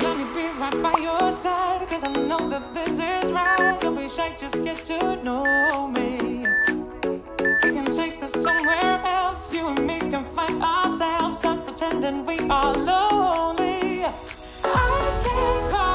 Let me be right by your side, cause I know that this is right. Don't be shy, just get to know me. We can take this somewhere else. You and me can find ourselves. Stop pretending we are lonely. I can't call.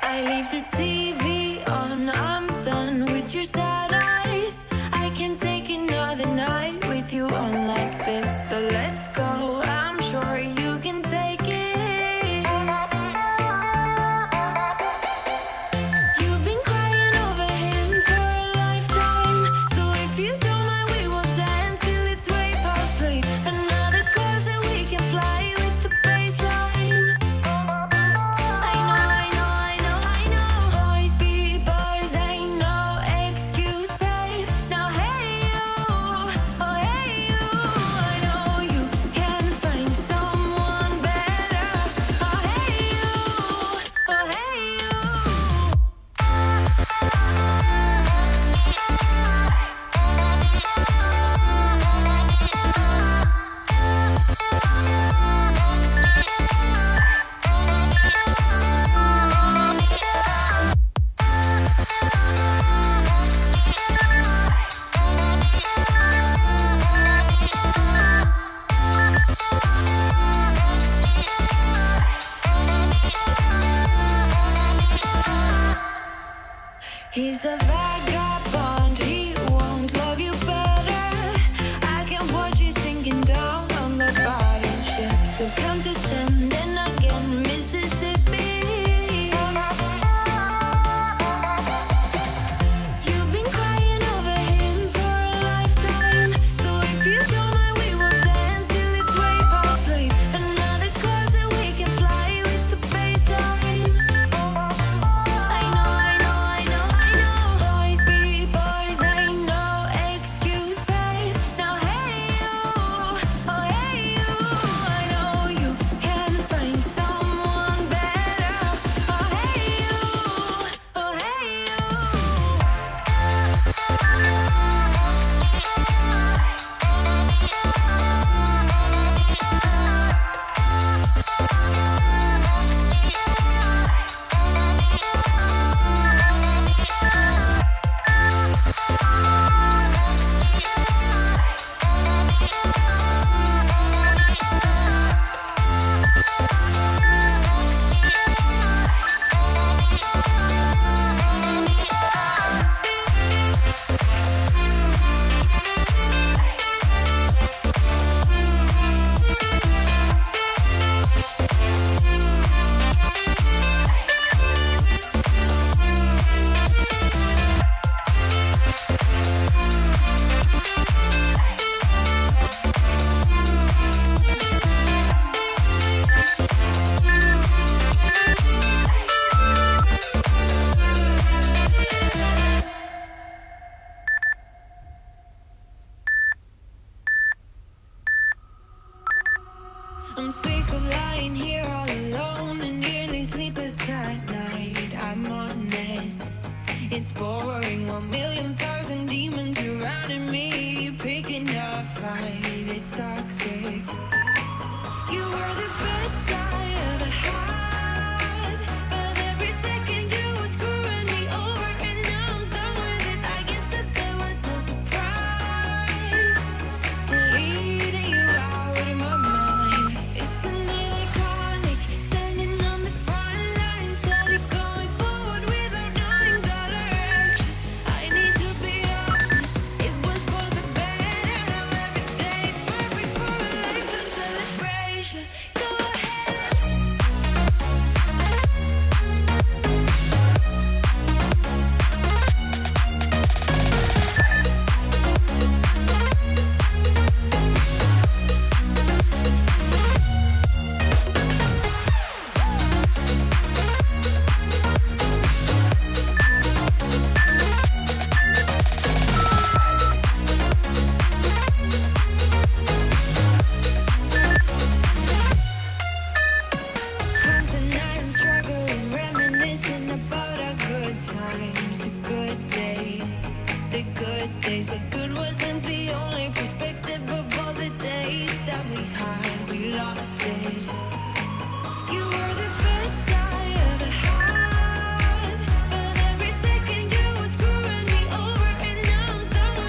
I leave the TV on, I'm done with your sad eyes. I can't take another night with you on like this, so let's go. I'm sure you can take it. You've been crying over him for a lifetime, so if you don't mind we will dance till it's way past late. Another cause that we can fly with the baseline. He's a vagabond, he won't love you better. I can watch you sinking down on the bottom ship. So come to Tendon again, Mississippi. You've been crying over him for a lifetime, so if you don't mind we will dance till it's way past late. Another cause that we can fly with the baseline. I'm sick of lying here all alone and nearly sleepless at night. I'm honest, it's boring. 1,000,000 demons surrounding me. You're picking up fight, it's toxic. You were the best I ever had, but every second you were screwing me over, and now I'm done with it. I guess that there was no surprise. Deleting you out of my mind. The good days, but good wasn't the only perspective of all the days that we had. We lost it. You were the best I ever had, but every second you were screwing me over, and now I'm done with it.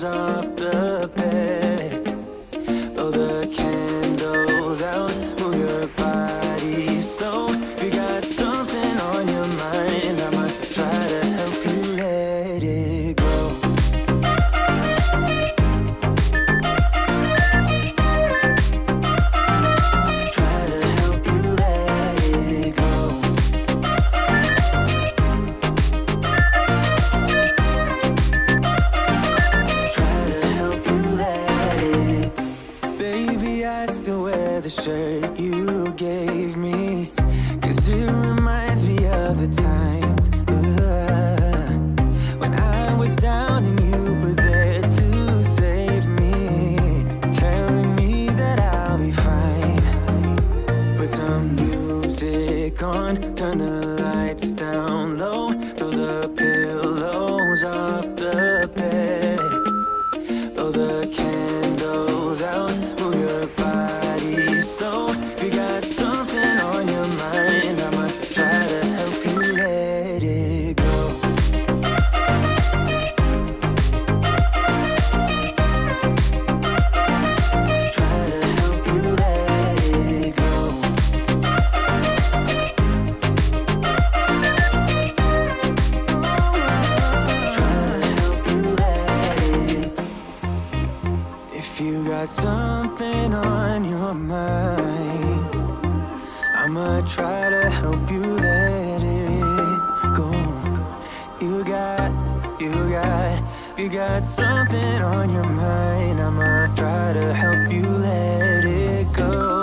candles off the bed. Blow the candles out, move your body slow. If you got something on your mind, I'ma try to help you let it go. Try to help you let it go. Shirt you gave me, 'cause it reminds me of the times when I was down and you were there to save me, telling me that I'll be fine. Put some music on, turn the lights down low, throw the pillows off the bed, blow the candles out, move your body. If you got something on your mind, I'ma try to help you let it go. Try to help you let it go. Try to help you let it. If you got something on your mind, I'ma try to help you let it go. You got something on your mind, I'ma try to help you let it go.